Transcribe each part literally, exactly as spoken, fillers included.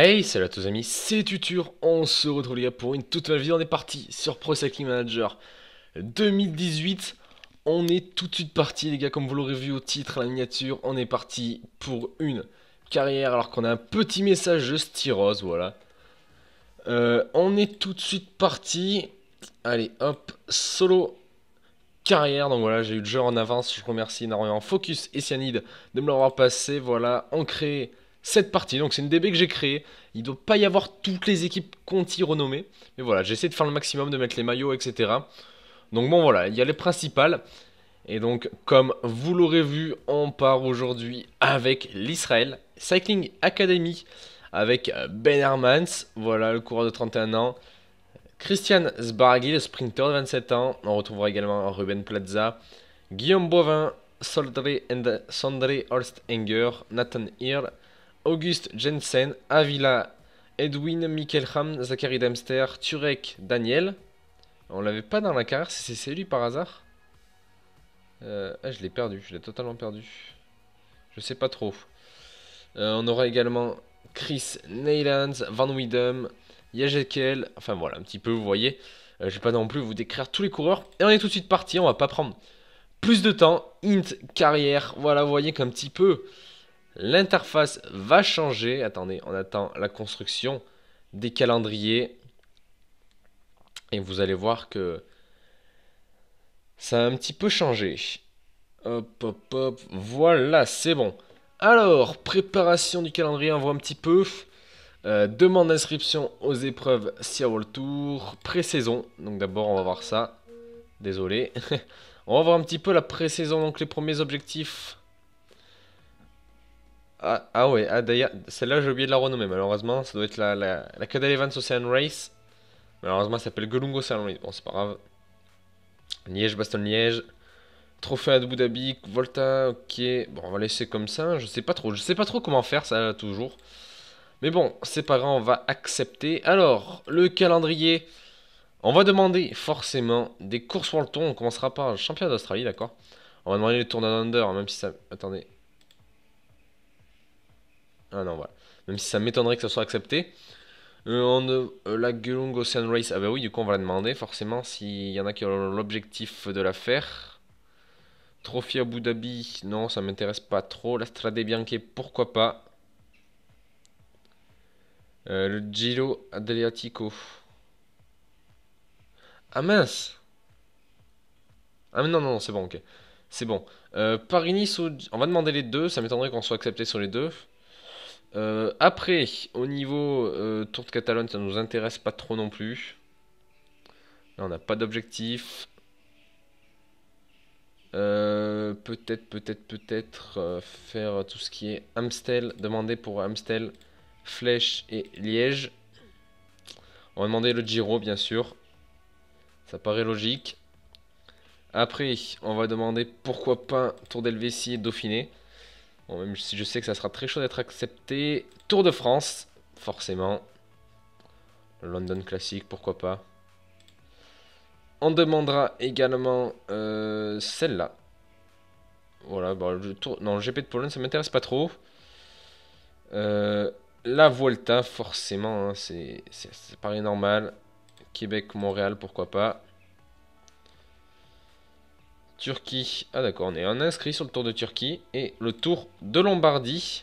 Hey, salut à tous amis, c'est Tutur, on se retrouve les gars pour une toute nouvelle vidéo, on est parti sur Pro Cycling Manager deux mille dix-huit. On est tout de suite parti les gars, comme vous l'aurez vu au titre, à la miniature, on est parti pour une carrière alors qu'on a un petit message de styrose, voilà. Euh, on est tout de suite parti, allez hop, solo carrière, donc voilà, j'ai eu le jeu en avance, je remercie énormément Focus et Cyanide de me l'avoir passé, voilà, on crée cette partie, donc c'est une D B que j'ai créée. Il ne doit pas y avoir toutes les équipes Conti renommées, mais voilà, j'essaie de faire le maximum, de mettre les maillots, et cetera. Donc bon voilà, il y a les principales, et donc comme vous l'aurez vu, on part aujourd'hui avec l'Israël Cycling Academy, avec Ben Hermans, voilà le coureur de trente et un ans, Christian Sbaraghi, le sprinter de vingt-sept ans, on retrouvera également Ruben Plaza, Guillaume Boivin, Soldré and Sondre Holstenger, Nathan Earl, Auguste Jensen, Avila, Edwin, Michael Ham, Zachary Dempster, Turek, Daniel. On l'avait pas dans la carrière, c'est lui par hasard euh, ah, je l'ai perdu, je l'ai totalement perdu. Je sais pas trop. Euh, on aura également Chris Neylands, Van Widem, Yajekel, enfin voilà, un petit peu, vous voyez. Euh, je vais pas non plus vous décrire tous les coureurs. Et on est tout de suite parti, on va pas prendre plus de temps. Int carrière, voilà, vous voyez qu'un petit peu l'interface va changer. Attendez, on attend la construction des calendriers. Et vous allez voir que ça a un petit peu changé. Hop, hop, hop. Voilà, c'est bon. Alors, préparation du calendrier, on voit un petit peu. Euh, demande d'inscription aux épreuves Sia World Tour. Pré-saison. Donc d'abord, on va voir ça. Désolé. On va voir un petit peu la pré-saison. Donc les premiers objectifs. Ah, ah ouais, ah, d'ailleurs, celle-là j'ai oublié de la renommer malheureusement, ça doit être la, la, la Cadel Evans Ocean Race. Malheureusement, ça s'appelle Gelung Ocean Race, bon c'est pas grave. Liège, Bastogne-Liège, Trophée Abu Dhabi, Volta, ok, bon on va laisser comme ça, je sais pas trop, je sais pas trop comment faire ça toujours. Mais bon, c'est pas grave, on va accepter. Alors, le calendrier, on va demander forcément des courses World Tour, on commencera par le championnat d'Australie, d'accord. On va demander le Tour d'Under, même si ça... Attendez... Ah non, voilà. Même si ça m'étonnerait que ça soit accepté. Euh, on, euh, la Gelung Ocean Race. Ah bah oui, du coup, on va la demander forcément s'il y en a qui ont l'objectif de la faire. Trophée Abu Dhabi. Non, ça m'intéresse pas trop. La Strade Bianche, pourquoi pas. Euh, le Giro Adriatico. Ah mince. Ah mais non, non, non, c'est bon, ok. C'est bon. Euh, Paris-Nice, ou... on va demander les deux. Ça m'étonnerait qu'on soit accepté sur les deux. Euh, après, au niveau euh, Tour de Catalogne, ça ne nous intéresse pas trop non plus. Là, on n'a pas d'objectif. Euh, peut-être, peut-être, peut-être euh, faire tout ce qui est Amstel. Demander pour Amstel, Flèche et Liège. On va demander le Giro, bien sûr. Ça paraît logique. Après, on va demander pourquoi pas Tour d'Helvétie et Dauphiné. Bon, même si je sais que ça sera très chaud d'être accepté. Tour de France, forcément. London Classic, pourquoi pas. On demandera également euh, celle-là. Voilà, bon, le tour... non, le G P de Pologne, ça m'intéresse pas trop. Euh, la Vuelta, forcément, hein, c'est pareil normal. Québec, Montréal, pourquoi pas. Turquie, ah d'accord, on est un inscrit sur le Tour de Turquie et le Tour de Lombardie.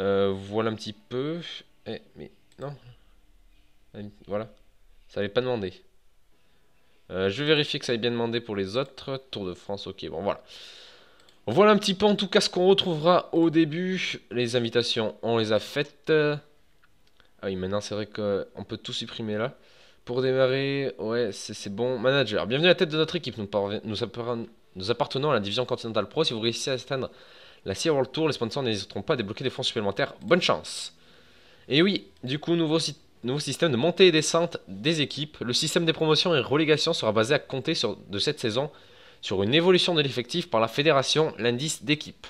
Euh, voilà un petit peu. Eh, mais non. Voilà, ça n'avait pas demandé. Euh, je vais vérifier que ça ait bien demandé pour les autres. Tour de France, ok, bon voilà. Voilà un petit peu en tout cas ce qu'on retrouvera au début. Les invitations, on les a faites. Ah oui, maintenant c'est vrai qu'on peut tout supprimer là. Pour démarrer, ouais, c'est bon. Manager, bienvenue à la tête de notre équipe. Nous, nous, appartenons, nous appartenons à la division Continental Pro. Si vous réussissez à atteindre la Sia World Tour, les sponsors n'hésiteront pas à débloquer des fonds supplémentaires. Bonne chance. Et oui, du coup, nouveau, nouveau système de montée et descente des équipes. Le système des promotions et relégations sera basé à compter sur, de cette saison sur une évolution de l'effectif par la fédération, l'indice d'équipe.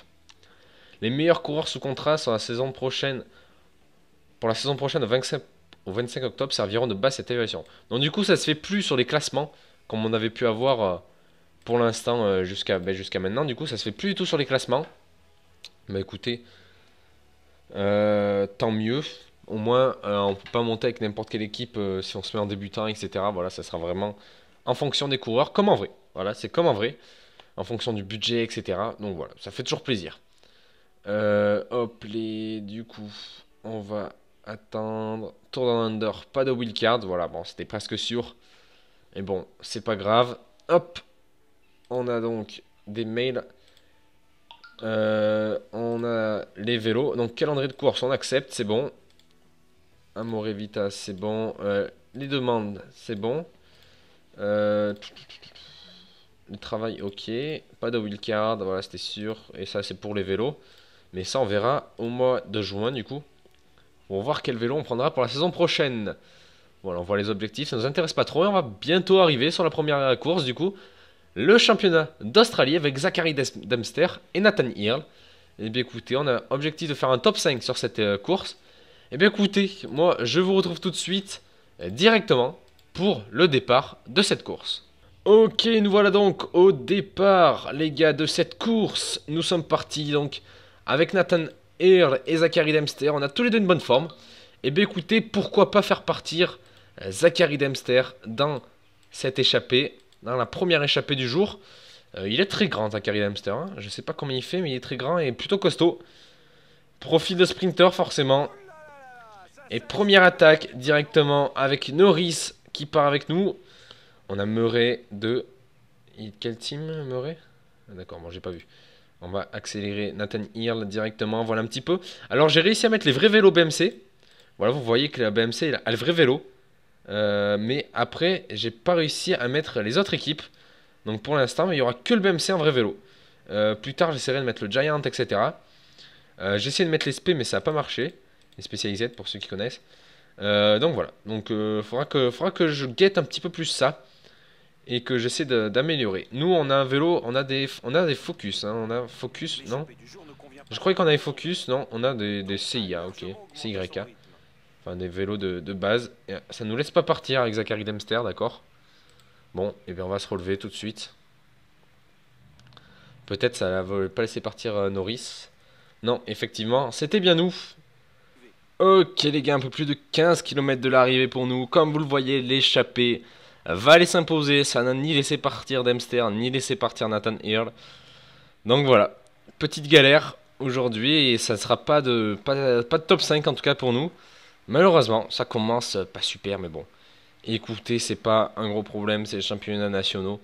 Les meilleurs coureurs sous contrat sur la saison prochaine, pour la saison prochaine de vingt-cinq au vingt-cinq octobre serviront de base cette évaluation. Donc du coup ça se fait plus sur les classements comme on avait pu avoir euh, pour l'instant euh, jusqu'à ben, jusqu'à maintenant. Du coup ça se fait plus du tout sur les classements. Bah écoutez, euh, tant mieux. au moins euh, on ne peut pas monter avec n'importe quelle équipe euh, si on se met en débutant, et cetera. Voilà, ça sera vraiment en fonction des coureurs, comme en vrai. Voilà, c'est comme en vrai, en fonction du budget, et cetera. Donc voilà, ça fait toujours plaisir. Euh, hop, les... du coup, on va attendre. Tour d'Under, pas de wildcard. Voilà, bon, c'était presque sûr. Et bon, c'est pas grave. Hop, on a donc des mails. Euh, on a les vélos. Donc, calendrier de course, on accepte, c'est bon. Amore Vita, c'est bon. Euh, les demandes, c'est bon. Euh, le travail, ok. Pas de wildcard, voilà, c'était sûr. Et ça, c'est pour les vélos. Mais ça, on verra au mois de juin, du coup. On va voir quel vélo on prendra pour la saison prochaine. Voilà, on voit les objectifs, ça ne nous intéresse pas trop. Et on va bientôt arriver sur la première course, du coup. Le championnat d'Australie avec Zachary Dempster et Nathan Earl. Et bien écoutez, on a objectif de faire un top cinq sur cette euh, course. Et bien écoutez, moi je vous retrouve tout de suite euh, directement pour le départ de cette course. Ok, nous voilà donc au départ les gars de cette course. Nous sommes partis donc avec Nathan Earl et Zachary Dempster. On a tous les deux une bonne forme. Et bien écoutez, pourquoi pas faire partir euh, Zachary Dempster dans cette échappée. Dans la première échappée du jour, euh, il est très grand Zachary Dempster, hein. Je sais pas combien il fait, mais il est très grand et plutôt costaud. Profil de sprinter forcément. Et première attaque directement avec Norris qui part avec nous. On a Murray de... Quelle team Murray? Ah, d'accord, bon j'ai pas vu. On va accélérer Nathan Earl directement, voilà un petit peu. Alors j'ai réussi à mettre les vrais vélos B M C. Voilà, vous voyez que la B M C a le vrai vélo. Euh, mais après j'ai pas réussi à mettre les autres équipes. Donc pour l'instant il n'y aura que le B M C en vrai vélo. euh, Plus tard j'essaierai de mettre le Giant, etc. euh, J'ai essayé de mettre les S P mais ça n'a pas marché. Les spécialisés pour ceux qui connaissent. euh, Donc voilà. Donc euh, faudra, que, faudra que je guette un petit peu plus ça. Et que j'essaie d'améliorer. Nous on a un vélo, on a des, on a des Focus hein. On a Focus, non. Je croyais qu'on avait Focus, non. On a des, des C I A, ok, C Y A. Enfin, des vélos de, de base. Ça nous laisse pas partir avec Zachary Dempster, d'accord. Bon, et bien on va se relever tout de suite. Peut-être ça ne va pas laisser partir euh, Norris. Non, effectivement, c'était bien nous. Ok les gars, un peu plus de quinze kilomètres de l'arrivée pour nous. Comme vous le voyez, l'échappée va aller s'imposer. Ça n'a ni laissé partir Dempster, ni laissé partir Nathan Earl. Donc voilà, petite galère aujourd'hui. Et ça ne sera pas de, pas, pas de top cinq en tout cas pour nous. Malheureusement, ça commence pas super, mais bon. Écoutez, c'est pas un gros problème, c'est les championnats nationaux.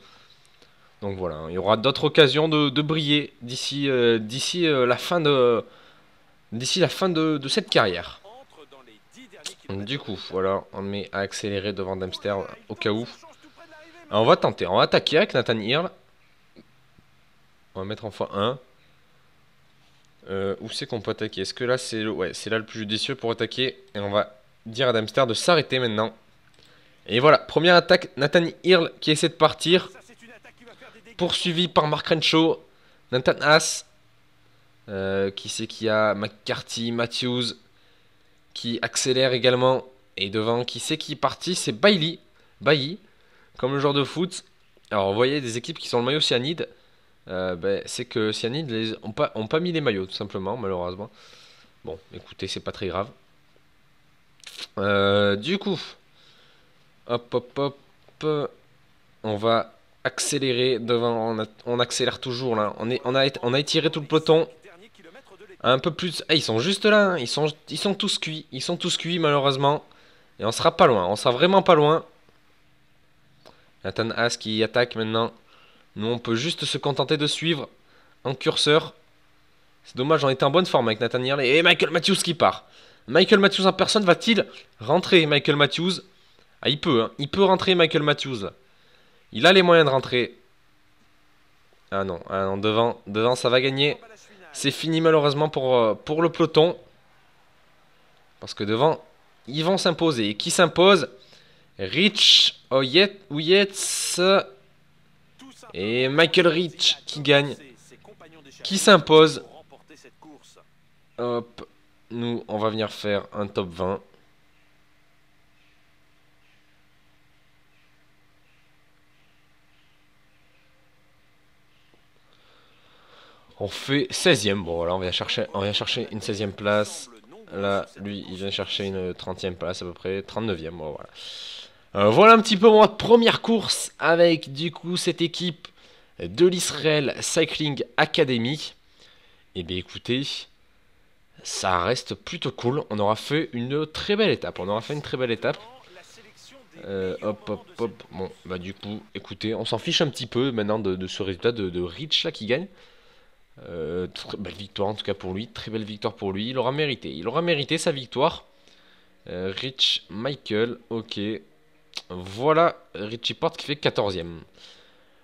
Donc voilà, il y aura d'autres occasions de, de briller d'ici euh, d'ici euh, la fin de d'ici la fin de, de cette carrière. Du coup, voilà, on met à accélérer devant Dempster au cas où. Alors, on va tenter, on va attaquer avec Nathan Earl. On va mettre en fois un. Euh, où c'est qu'on peut attaquer? Est-ce que là c'est le... Ouais, c'est là le plus judicieux pour attaquer. Et on va dire à Dempster de s'arrêter maintenant. Et voilà, première attaque, Nathan Earl qui essaie de partir. Poursuivi par Mark Renshaw, Nathan Haas. Euh, qui c'est qu'il y a McCarthy, Matthews qui accélère également. Et devant, qui c'est qui est parti? C'est Bailey. Bailly, comme le joueur de foot. Alors vous voyez des équipes qui sont le maillot Cyanide. Euh, bah, c'est que Cyanide les ont pas, ont pas mis les maillots tout simplement malheureusement. Bon écoutez c'est pas très grave. euh, Du coup hop hop hop, on va accélérer devant. On, a, on accélère toujours là. On, est, on, a, on a étiré tout le peloton. Un peu plus. Ah, ils sont juste là hein. ils, sont, ils sont tous cuits. Ils sont tous cuits malheureusement. Et on sera pas loin. On sera vraiment pas loin. Nathan Haas qui attaque maintenant. Nous, on peut juste se contenter de suivre en curseur. C'est dommage, on était en bonne forme avec Nathan Earl. Et Michael Matthews qui part. Michael Matthews en personne va-t-il rentrer? Michael Matthews. Ah, il peut, hein. Il peut rentrer, Michael Matthews. Il a les moyens de rentrer. Ah non, ah non devant, devant, ça va gagner. C'est fini, malheureusement, pour, euh, pour le peloton. Parce que devant, ils vont s'imposer. Et qui s'impose? Rich Ouietz. Et Michael Rich qui gagne, qui s'impose. Hop, nous on va venir faire un top vingt. On fait seizième, bon là on vient chercher, on vient chercher une seizième place. Là, lui, il vient chercher une trentième place à peu près, trente-neuvième, bon, voilà. Euh, voilà un petit peu moi, première course avec du coup cette équipe de l'Israel Cycling Academy. Et bien écoutez, ça reste plutôt cool, on aura fait une très belle étape, on aura fait une très belle étape. Euh, hop hop hop, bon bah du coup écoutez, on s'en fiche un petit peu maintenant de, de ce résultat de, de Rich là qui gagne. Euh, très belle victoire en tout cas pour lui, très belle victoire pour lui, il aura mérité, il aura mérité sa victoire. Euh, Rich Michael, ok, voilà Richie Porte qui fait quatorzième.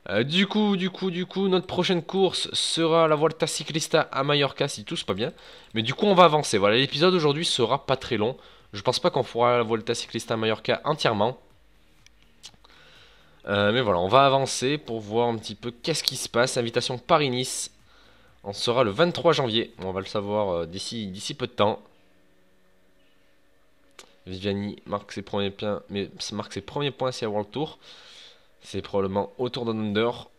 Euh, du coup, du coup, du coup, notre prochaine course sera la Volta Ciclista à Mallorca si tout se passe bien. Mais du coup, on va avancer. Voilà, l'épisode aujourd'hui sera pas très long. Je pense pas qu'on fera la Volta Ciclista à Mallorca entièrement. Euh, mais voilà, on va avancer pour voir un petit peu qu'est-ce qui se passe. Invitation Paris-Nice. On sera le vingt-trois janvier. On va le savoir d'ici d'ici peu de temps. Viviani marque ses premiers points, mais marque ses premiers points c'est à World Tour. C'est probablement au Tour d'Under.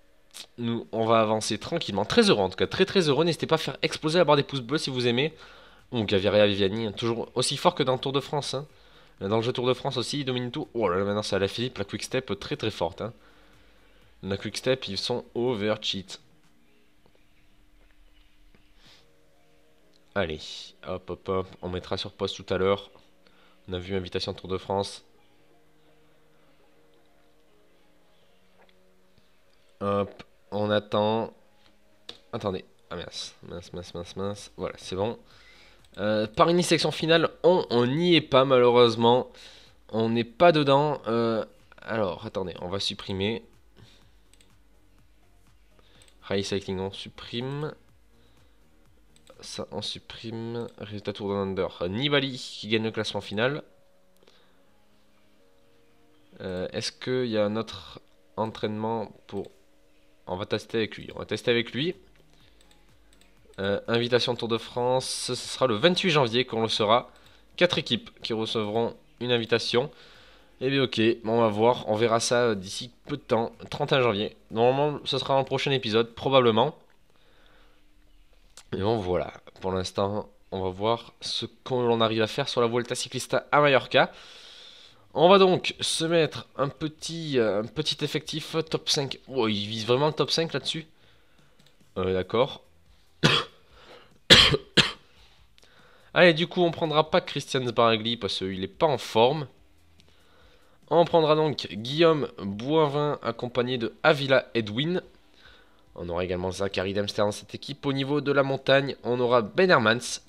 Nous, on va avancer tranquillement. Très heureux, en tout cas. Très, très heureux. N'hésitez pas à faire exploser la barre des pouces bleus si vous aimez. Donc, Gaviria Viviani, hein, toujours aussi fort que dans le Tour de France. Hein. Dans le jeu Tour de France aussi, il domine tout. Oh là là, maintenant, c'est à la Philippe. La Quick Step, très, très forte. Hein. La Quick Step, ils sont over cheat. Allez, hop, hop, hop. On mettra sur pause tout à l'heure. On a vu invitation Tour de France. Hop, on attend. Attendez. Ah mince, mince, mince, mince, mince. Voilà, c'est bon. Euh, Paris-Nice section finale, on n'y est pas malheureusement. On n'est pas dedans. Euh, alors, attendez, on va supprimer. Rally Cycling, on supprime. Ça, on supprime. Résultat Tour d'Under. Nibali qui gagne le classement final. Euh, Est-ce qu'il y a un autre entraînement pour... On va tester avec lui. On va tester avec lui. Euh, invitation Tour de France. Ce sera le vingt-huit janvier qu'on le sera. Quatre équipes qui recevront une invitation. Et bien ok. Bon, on va voir. On verra ça d'ici peu de temps. trente et un janvier. Normalement, ce sera dans le prochain épisode. Probablement. Et bon, voilà. Pour l'instant, on va voir ce qu'on arrive à faire sur la Vuelta Ciclista à Mallorca. On va donc se mettre un petit, un petit effectif top cinq. Oh, il vise vraiment le top cinq là-dessus. Euh, D'accord. Allez, du coup, on prendra pas Christian Sbaragli parce qu'il n'est pas en forme. On prendra donc Guillaume Boivin accompagné de Avila Edwin. On aura également Zachary Dempster dans cette équipe. Au niveau de la montagne, on aura Ben Hermans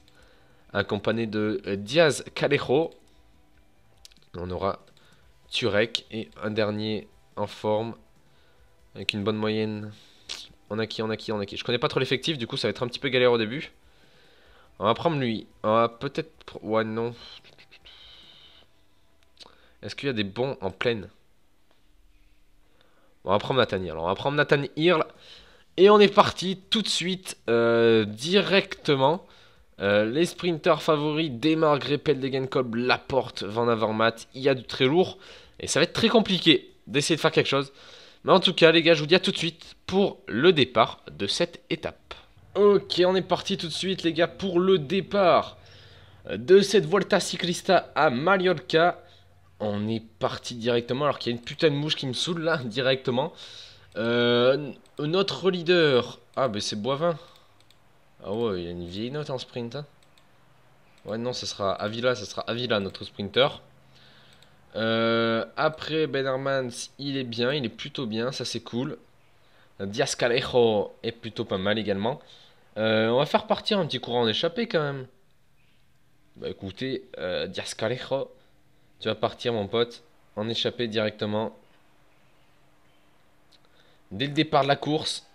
accompagné de Díaz Calleja. On aura Turek et un dernier en forme avec une bonne moyenne. On a qui, on a qui, on a qui. Je connais pas trop l'effectif, du coup ça va être un petit peu galère au début. On va prendre lui. On va peut-être... Ouais non. Est-ce qu'il y a des bons en pleine? On va prendre Nathan Hill. Alors on va prendre Nathan Earl. Et on est parti tout de suite euh, directement. Euh, les sprinters favoris, Démare, Greppel, Degenkolb, Laporte, Van Avermaet, il y a du très lourd. Et ça va être très compliqué d'essayer de faire quelque chose. Mais en tout cas, les gars, je vous dis à tout de suite pour le départ de cette étape. Ok, on est parti tout de suite, les gars, pour le départ de cette Volta Ciclista à Mallorca. On est parti directement, alors qu'il y a une putain de mouche qui me saoule, là, directement. Euh, notre leader... Ah, ben c'est Boivin. Ah ouais, il y a une vieille note en sprint. Hein. Ouais, non, ce sera Avila, ce sera Avila, notre sprinter. Euh, après, Ben Hermans, il est bien, il est plutôt bien, ça c'est cool. Díaz Calleja est plutôt pas mal également. Euh, on va faire partir un petit courant en échappée quand même. Bah écoutez, euh, Díaz Calleja, tu vas partir mon pote, en échappée directement. Dès le départ de la course,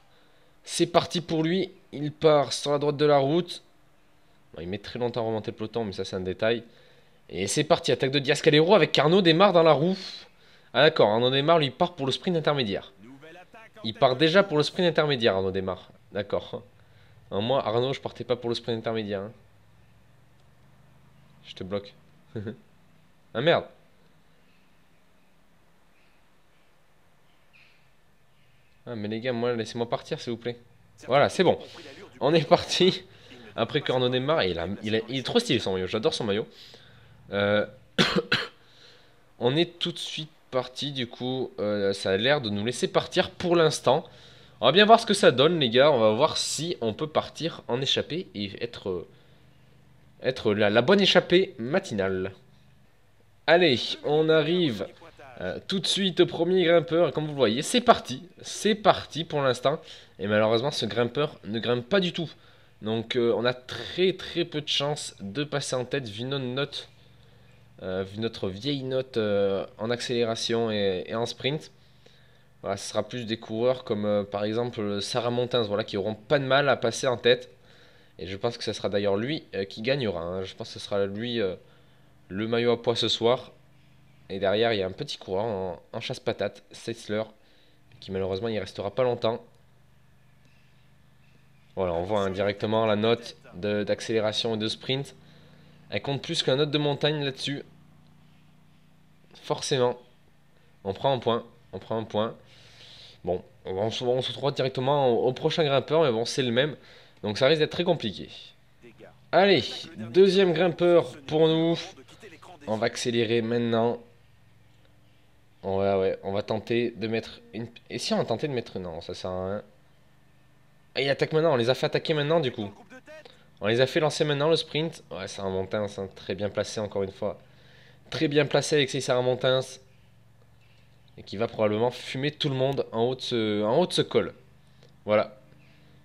c'est parti pour lui. Il part sur la droite de la route. Bon, il met très longtemps à remonter le peloton, mais ça c'est un détail. Et c'est parti, attaque de Díaz Calleja avec Arnaud Démare dans la roue. Ah d'accord, Arnaud Démare lui part pour le sprint intermédiaire. Il part déjà pour le sprint intermédiaire, Arnaud Démare. D'accord. Hein, moi, Arnaud, je partais pas pour le sprint intermédiaire. Hein. Je te bloque. Ah merde. Ah mais les gars, moi laissez-moi partir s'il vous plaît. Voilà, c'est bon. On est parti. Après Arnaud Démare, il, a, il, a, il est trop stylé son maillot, j'adore son maillot. Euh, on est tout de suite parti, du coup, euh, ça a l'air de nous laisser partir pour l'instant. On va bien voir ce que ça donne, les gars, on va voir si on peut partir en échappée et être, euh, être la, la bonne échappée matinale. Allez, on arrive euh, tout de suite au premier grimpeur, comme vous le voyez, c'est parti, c'est parti pour l'instant. Et malheureusement, ce grimpeur ne grimpe pas du tout. Donc euh, on a très très peu de chance de passer en tête vu notre note, euh, vu notre vieille note euh, en accélération et, et en sprint. Voilà, ce sera plus des coureurs comme euh, par exemple Saramontens, voilà, qui auront pas de mal à passer en tête. Et je pense que ce sera d'ailleurs lui euh, qui gagnera, hein. Je pense que ce sera lui euh, le maillot à pois ce soir. Et derrière il y a un petit coureur en, en chasse-patate, Setzler, qui malheureusement il restera pas longtemps. Voilà, on voit hein, directement la note d'accélération et de sprint. Elle compte plus que la note de montagne là-dessus. Forcément. On prend un point. On prend un point. Bon, on se, on se retrouve directement au, au prochain grimpeur, mais bon, c'est le même. Donc ça risque d'être très compliqué. Allez, deuxième grimpeur pour nous. On va accélérer maintenant. On va, ouais, on va tenter de mettre une... Et si on a tenté de mettre... Non, ça sert à rien. Et il attaque maintenant, on les a fait attaquer maintenant du coup. On les a fait lancer maintenant le sprint. Ouais, Saramontens, hein, très bien placé encore une fois. Très bien placé avec ses Saramontens. Et qui va probablement fumer tout le monde en haut de ce, en haut de ce col. Voilà.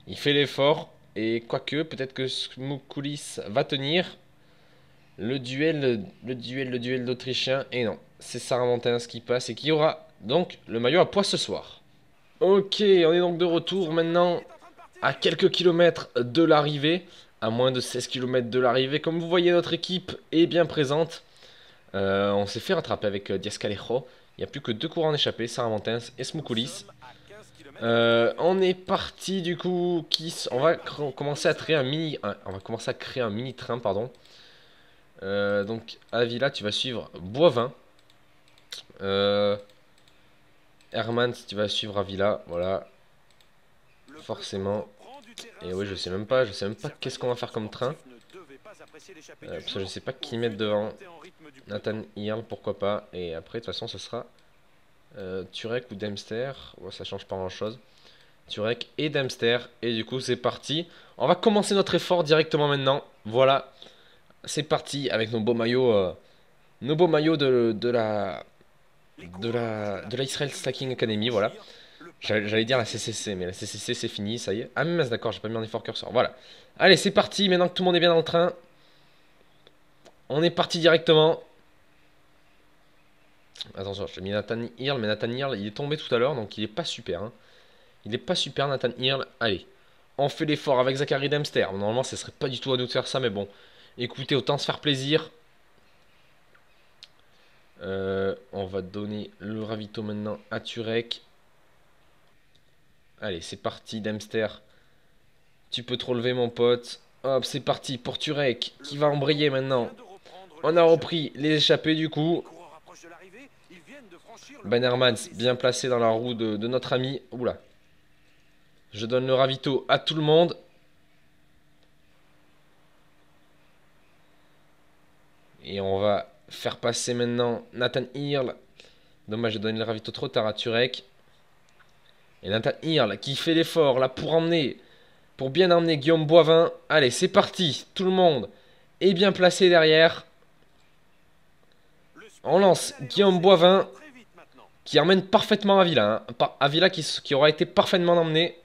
Il fait l'effort. Et quoique, peut-être que Smukulis va tenir. Le duel, le duel, le duel d'Autrichien. Et non, c'est Saramontens qui passe et qui aura donc le maillot à pois ce soir. Ok, on est donc de retour maintenant. À quelques kilomètres de l'arrivée, à moins de seize kilomètres de l'arrivée, comme vous voyez, notre équipe est bien présente. Euh, on s'est fait rattraper avec euh, Díaz Calleja. Il n'y a plus que deux coureurs en échappée, Saramontens et Smukulis. Euh, on est parti du coup, qui, on va commencer à créer un mini, un, on va commencer à créer un mini train, pardon. Euh, donc Avila, tu vas suivre Boivin. Euh, Hermans, tu vas suivre Avila, voilà. Forcément. Et oui, je sais même pas, je sais même pas qu'est-ce qu'on va faire comme train. Euh, parce que je sais pas qui mettre devant. Nathan Earl, pourquoi pas. Et après, de toute façon, ce sera euh, Turek ou Dempster. Bon, ça change pas grand-chose. Turek et Dempster. Et du coup, c'est parti. On va commencer notre effort directement maintenant. Voilà. C'est parti avec nos beaux maillots. Euh, nos beaux maillots de, de la... De la... De la Israel Cycling Academy, voilà. J'allais dire la C C C, mais la C C C c'est fini, ça y est. Ah mince, d'accord, j'ai pas mis en effort curseur, voilà. Allez, c'est parti, maintenant que tout le monde est bien dans le train. On est parti directement. Attention, j'ai mis Nathan Earl, mais Nathan Earl, il est tombé tout à l'heure, donc il est pas super. Hein. Il est pas super, Nathan Earl. Allez, on fait l'effort avec Zachary Dempster. Normalement, ce serait pas du tout à nous de faire ça, mais bon. Écoutez, autant se faire plaisir. Euh, on va donner le ravito maintenant à Turek. Allez, c'est parti, Dempster. Tu peux te relever, mon pote. Hop, c'est parti pour Turek, qui va embrayer maintenant. On a repris les échappés, du coup. Ben Hermans, bien placé dans la roue de, de notre ami. Oula. Je donne le ravito à tout le monde. Et on va faire passer maintenant Nathan Earl. Dommage, je donne le ravito trop tard à Turek. Et Nathan Earl qui fait l'effort là pour emmener, pour bien emmener Guillaume Boivin. Allez, c'est parti. Tout le monde est bien placé derrière. On lance Guillaume Boivin qui emmène parfaitement Avila. Hein. Avila qui, qui aura été parfaitement emmené.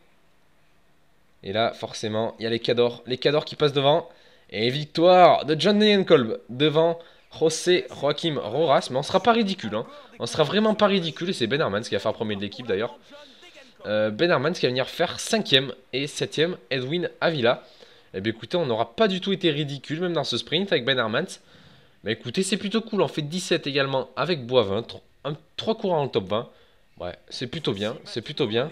Et là, forcément, il y a les Cadors. Les Cadors qui passent devant. Et victoire de John Degenkolb devant José Joaquim Roras. Mais on ne sera pas ridicule. Hein. On ne sera vraiment pas ridicule. Et c'est Ben Hermans qui va faire premier de l'équipe d'ailleurs. Euh, Ben Hermans qui va venir faire cinquième et septième Edwin Avila. Eh bien écoutez, on n'aura pas du tout été ridicule même dans ce sprint avec Ben Hermans. Mais écoutez, c'est plutôt cool, on fait dix-sept également avec Boivin, trois coureurs dans le top vingt. Ouais, c'est plutôt bien, c'est plutôt bien.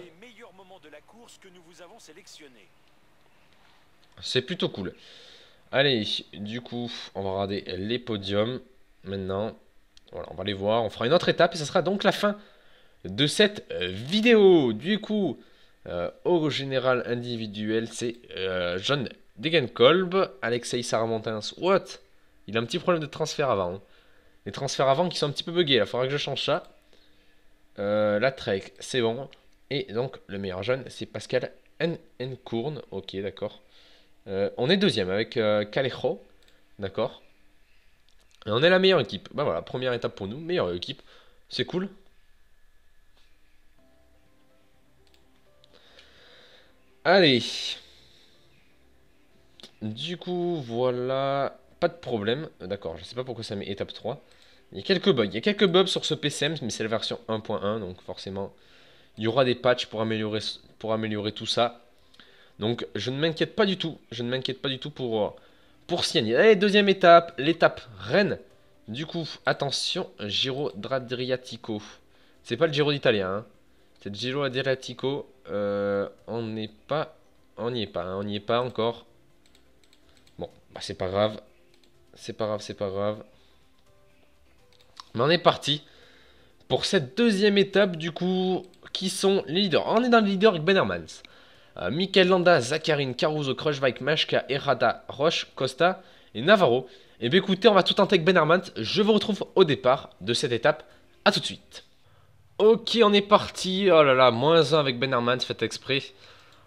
C'est plutôt cool. Allez, du coup, on va regarder les podiums maintenant. Voilà, on va les voir, on fera une autre étape et ce sera donc la fin de cette vidéo. Du coup, euh, au général individuel, c'est euh, John Degenkolb, Alexei Saramontens, what? Il a un petit problème de transfert avant. Hein. Les transferts avant qui sont un petit peu buggés, il faudra que je change ça. Euh, la Trek, c'est bon. Et donc le meilleur jeune, c'est Pascal Courne. Ok, d'accord. Euh, on est deuxième avec euh, Callejo. D'accord. Et on est la meilleure équipe. Bah voilà, première étape pour nous, meilleure équipe. C'est cool. Allez. Du coup, voilà. Pas de problème. D'accord, je sais pas pourquoi ça met étape trois. Il y a quelques bugs. Il y a quelques bugs sur ce P C M, mais c'est la version un point un. Donc forcément, il y aura des patchs pour améliorer, pour améliorer tout ça. Donc je ne m'inquiète pas du tout. Je ne m'inquiète pas du tout pour, pour Cyanide. Allez, deuxième étape. L'étape Rennes. Du coup, attention, Giro d'Adriatico. C'est pas le Giro d'Italien. Hein. C'est le Giro d'Adriatico. Euh, on n'est pas... On n'y est pas. Hein. On n'y est pas encore. Bon, bah, c'est pas grave. C'est pas grave, c'est pas grave. Mais on est parti pour cette deuxième étape, du coup, qui sont les leaders. On est dans le leader avec Ben Hermans. Euh, Michael Landa, Zakarin, Caruso, Krojvajk, Mashka, Errada, Roche, Costa et Navarro. Et bien écoutez, on va tout tenter avec Ben Hermans. Je vous retrouve au départ de cette étape. A tout de suite. Ok, on est parti. Oh là là, moins un avec Ben Hermans, faites exprès.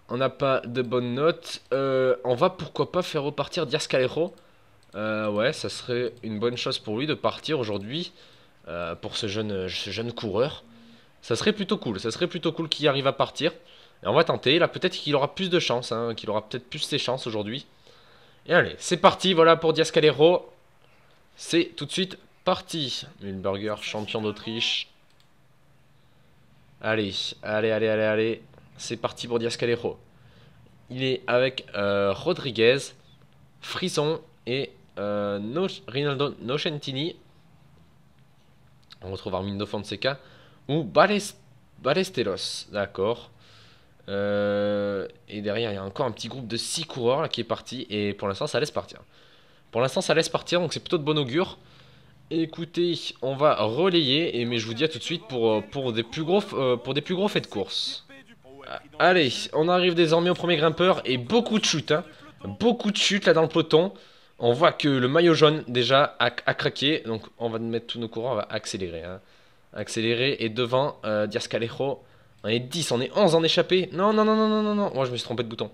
On n'a pas de bonnes notes. Euh, on va pourquoi pas faire repartir Díaz Calleja. Euh, ouais, ça serait une bonne chose pour lui de partir aujourd'hui, euh, pour ce jeune, ce jeune coureur. Ça serait plutôt cool, ça serait plutôt cool qu'il arrive à partir. Et on va tenter, là peut-être qu'il aura plus de chance, hein, qu'il aura peut-être plus ses chances aujourd'hui. Et allez, c'est parti, voilà pour Díaz Calleja. C'est tout de suite parti. Mühlberger, champion d'Autriche. Allez, allez, allez, allez, allez. C'est parti pour Díaz Calleja. Il est avec euh, Rodriguez, Frisson et... Euh, no, Rinaldo Nocentini. On retrouve Armindo Fonseca ou Balest, Balesteros. D'accord. euh, Et derrière il y a encore un petit groupe de six coureurs là, qui est parti. Et pour l'instant ça laisse partir. Pour l'instant ça laisse partir, donc c'est plutôt de bon augure. Écoutez, on va relayer et, mais je vous dis à tout de suite pour, pour, des, plus gros, pour des plus gros faits de course. Allez, on arrive désormais au premier grimpeur. Et beaucoup de chutes hein. Beaucoup de chutes là dans le peloton. On voit que le maillot jaune, déjà, a, a craqué. Donc, on va mettre tous nos coureurs, on va accélérer. Hein. Accélérer. Et devant, euh, Díaz Calleja. On est dix, on est onze en échappé. Non, non, non, non, non, non, non. Moi, je me suis trompé de bouton.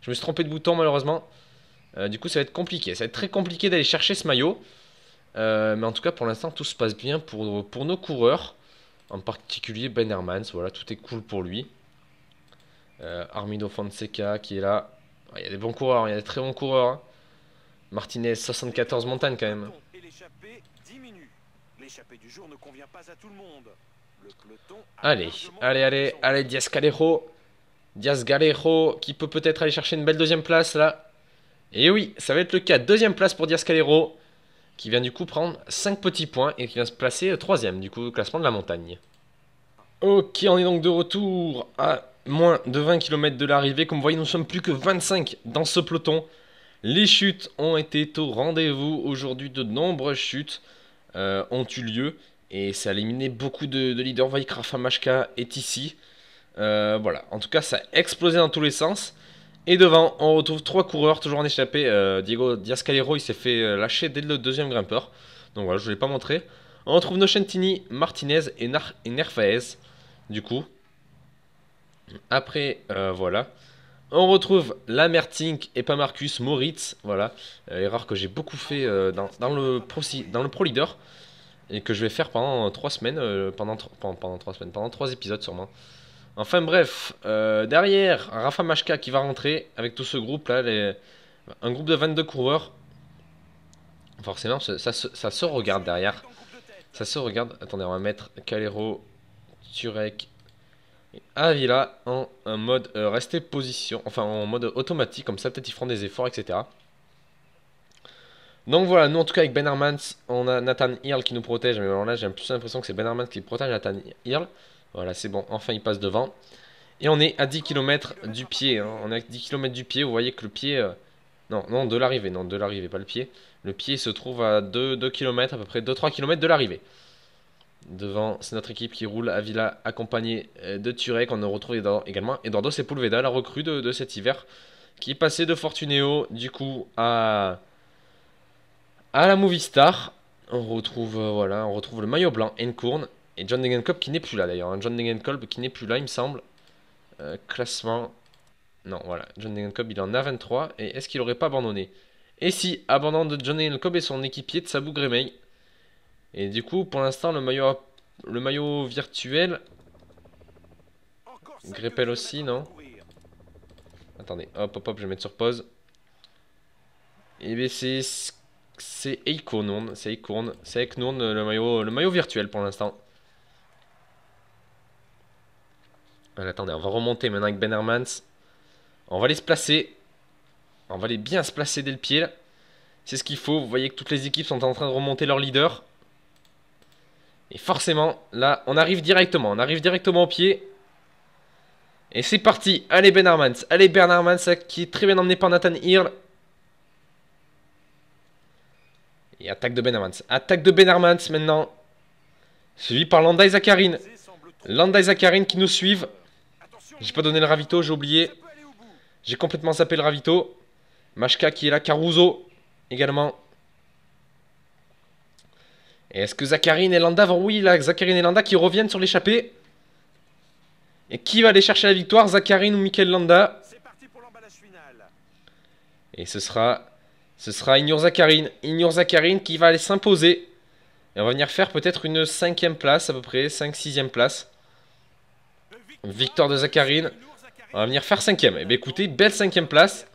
Je me suis trompé de bouton, malheureusement. Euh, du coup, ça va être compliqué. Ça va être très compliqué d'aller chercher ce maillot. Euh, mais en tout cas, pour l'instant, tout se passe bien pour, pour nos coureurs. En particulier, Ben Hermans. Voilà, tout est cool pour lui. Euh, Armindo Fonseca qui est là. Il y a des bons coureurs, il y a des très bons coureurs. Hein. Martinez, soixante-quatorze montagne quand même. Allez, allez, allez, allez, Díaz Calleja. Díaz Calleja qui peut peut-être aller chercher une belle deuxième place là. Et oui, ça va être le cas. Deuxième place pour Díaz Calleja qui vient du coup prendre cinq petits points et qui vient se placer troisième du coup au classement de la montagne. Ok, on est donc de retour à moins de vingt kilomètres de l'arrivée. Comme vous voyez, nous ne sommes plus que vingt-cinq dans ce peloton. Les chutes ont été au rendez-vous aujourd'hui, de nombreuses chutes euh, ont eu lieu et ça a éliminé beaucoup de, de leaders. Voyez, Rafa Machka est ici, euh, voilà, en tout cas ça a explosé dans tous les sens. Et devant on retrouve trois coureurs toujours en échappée, euh, Diego Díaz Calleja il s'est fait lâcher dès le deuxième grimpeur, donc voilà je ne l'ai pas montré. On retrouve Nocentini, Martinez et, Nar et Nervaez du coup, après euh, voilà. On retrouve Lamertink et pas Marcus, Moritz, voilà, euh, erreur que j'ai beaucoup fait euh, dans, dans, le pro, dans le Pro Leader et que je vais faire pendant trois semaines, euh, pendant, pendant, pendant trois semaines, pendant trois épisodes sûrement. Enfin bref, euh, derrière Rafa Machka qui va rentrer avec tout ce groupe là, les, un groupe de vingt-deux coureurs. Forcément ça, ça, ça se regarde derrière, ça se regarde. Attendez, on va mettre Calleja, Turek... Et Avila en un mode euh, rester position, enfin en mode automatique, comme ça peut-être ils feront des efforts, et cetera. Donc voilà, nous en tout cas avec Ben Hermans, on a Nathan Earl qui nous protège, mais alors là j'ai plus l'impression que c'est Ben Hermans qui protège Nathan Earl. Voilà, c'est bon, enfin il passe devant. Et on est à dix kilomètres du pied, hein. On est à dix kilomètres du pied, vous voyez que le pied... Euh... Non, non, de l'arrivée, non, de l'arrivée, pas le pied. Le pied se trouve à deux kilomètres, à peu près deux à trois kilomètres de l'arrivée. Devant, c'est notre équipe qui roule, Avila accompagné de Turek. On retrouve également Eduardo Sepulveda, la recrue de, de cet hiver, qui est passé de Fortuneo du coup à, à la Movistar. On retrouve, euh, voilà, on retrouve le maillot blanc, Encourne, et John Degenkolb qui n'est plus là d'ailleurs. Hein. John Degenkolb qui n'est plus là, il me semble. Euh, classement. Non, voilà. John Degenkolb, il en a vingt-trois. Et est-ce qu'il n'aurait pas abandonné? Et si, abandon de John Degenkolb et son équipier de Sabou Grémeil. Et du coup, pour l'instant, le maillot, le maillot virtuel. Greppel aussi, non? Attendez, hop, hop, hop, je vais mettre sur pause. Et bien, c'est. C'est Eichhorn, c'est Eichhorn, c'est Eichhorn, le maillot, le maillot virtuel pour l'instant. Attendez, on va remonter maintenant avec Ben Hermans. On va aller se placer. On va aller bien se placer dès le pied. C'est ce qu'il faut. Vous voyez que toutes les équipes sont en train de remonter leur leader. Et forcément, là, on arrive directement. On arrive directement au pied. Et c'est parti. Allez, Ben Hermans. Allez, Ben Hermans qui est très bien emmené par Nathan Earl. Et attaque de Ben Hermans. Attaque de Ben Hermans maintenant. Suivi par Landa et Zakarin. Landa et Zakarin qui nous suivent. J'ai pas donné le ravito, j'ai oublié. J'ai complètement zappé le ravito. Machka qui est là, Caruso également. Et est-ce que Zakarin et Landa vont... Oui, là, Zakarin et Landa qui reviennent sur l'échappée. Et qui va aller chercher la victoire, Zakarin ou Michael Landa? Et ce sera... Ce sera Ignor Zakarin. Ignor Zakarin qui va aller s'imposer. Et on va venir faire peut-être une cinquième place à peu près. cinq sixième place. Victoire de Zakarin. On va venir faire cinquième. Et bien écoutez, belle cinquième place.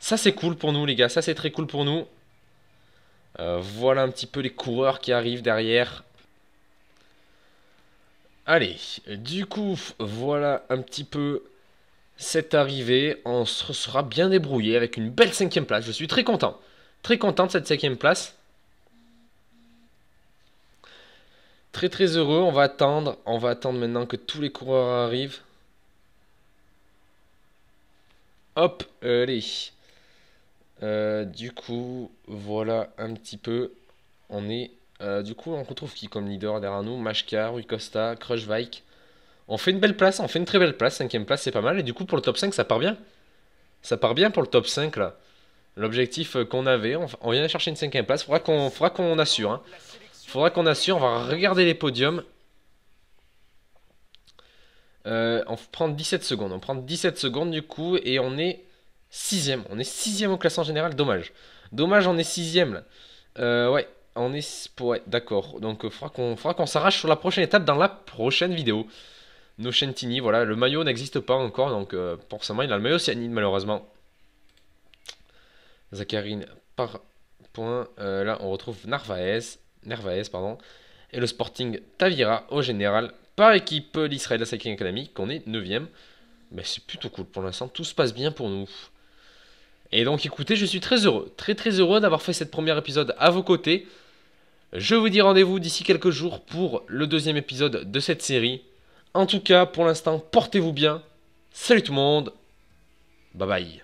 Ça c'est cool pour nous les gars. Ça c'est très cool pour nous. Euh, voilà un petit peu les coureurs qui arrivent derrière. Allez. Du coup, voilà un petit peu... cette arrivée, on se sera bien débrouillé avec une belle cinquième place. Je suis très content. Très content de cette cinquième place. Très très heureux. On va attendre. On va attendre maintenant que tous les coureurs arrivent. Hop, allez. Euh, du coup, voilà un petit peu. On est. Euh, du coup, on retrouve qui comme leader derrière nous? Machka, Rui Costa, Kruijswijk. On fait une belle place, on fait une très belle place, cinquième place c'est pas mal, et du coup pour le top cinq ça part bien. Ça part bien pour le top cinq là. L'objectif qu'on avait, on vient chercher une cinquième place, faudra qu'on faudra qu'on assure. Hein. Faudra qu'on assure, on va regarder les podiums. Euh, on prend dix-sept secondes, on prend dix-sept secondes du coup, et on est sixième. On est sixième au classement général, dommage. Dommage, on est sixième là. Euh, ouais, on est... Ouais, d'accord, donc il faudra qu'on faudra qu'on s'arrache sur la prochaine étape dans la prochaine vidéo. Nocentini, voilà, le maillot n'existe pas encore, donc euh, forcément il a le maillot Cyanide malheureusement. Zakarin par point, euh, là on retrouve Narvaez, Narvaez pardon, et le Sporting Tavira au général par équipe l'Israël Cycling Academy, qu'on est neuvième. Mais c'est plutôt cool pour l'instant, tout se passe bien pour nous. Et donc écoutez, je suis très heureux, très très heureux d'avoir fait cette première épisode à vos côtés. Je vous dis rendez-vous d'ici quelques jours pour le deuxième épisode de cette série. En tout cas, pour l'instant, portez-vous bien. Salut tout le monde. Bye bye.